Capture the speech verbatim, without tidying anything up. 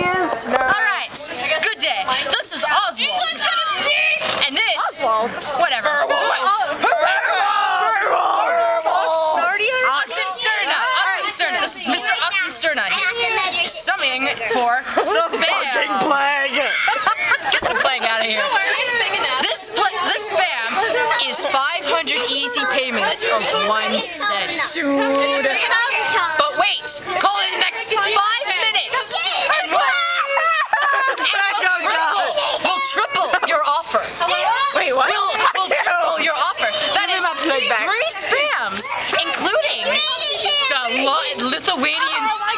Confused? No. Alright, good day. This is Oswald. And this... Oswald? Whatever. Oxenstierna. Oxenstierna. This is Mister Oxenstierna. He's summing for some fucking plague. Get the plague out of here. This, this SPAM is five hundred easy payments of one cent. Dude. But wait, call it the next five minutes. And we'll, and we'll triple, we'll triple your offer. Wait, what? We'll, we'll triple your offer. That is three SPAMs, including the Lithuanian.